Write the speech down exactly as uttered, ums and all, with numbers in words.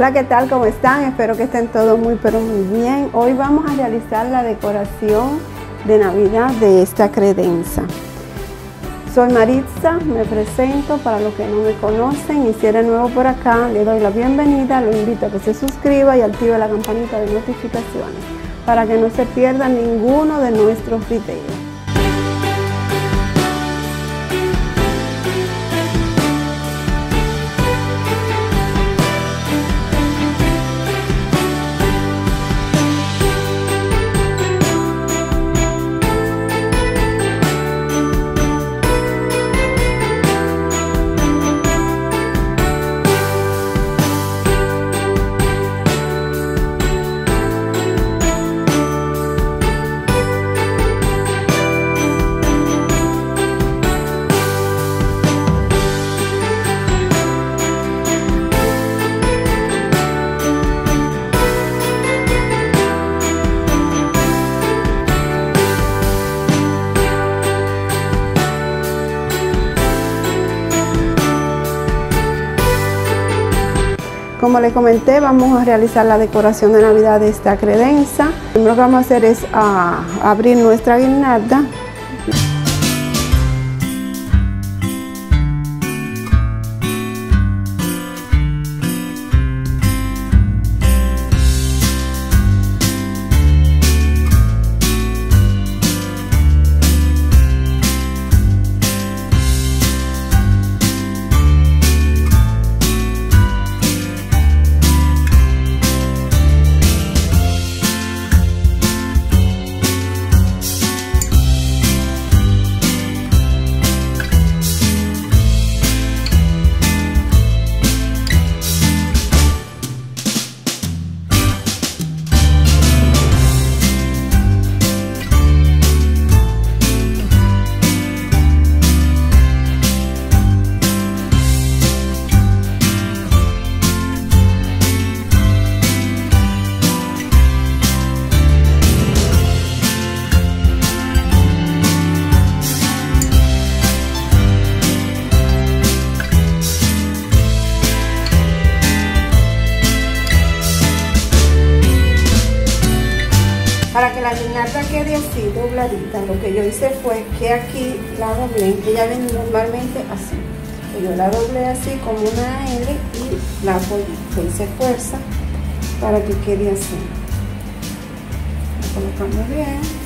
Hola, ¿qué tal? ¿Cómo están? Espero que estén todos muy pero muy bien. Hoy vamos a realizar la decoración de Navidad de esta credenza. Soy Maritza, me presento para los que no me conocen y si eres nuevo por acá, le doy la bienvenida, lo invito a que se suscriba y active la campanita de notificaciones para que no se pierda ninguno de nuestros videos. Como les comenté, vamos a realizar la decoración de Navidad de esta credenza. Lo primero que vamos a hacer es a abrir nuestra guirnalda. Para que la guirnalda quede así dobladita, lo que yo hice fue que aquí la doblé, ella viene normalmente así, yo la doblé así como una L y la apoyé, le hice fuerza para que quede así. La colocamos bien.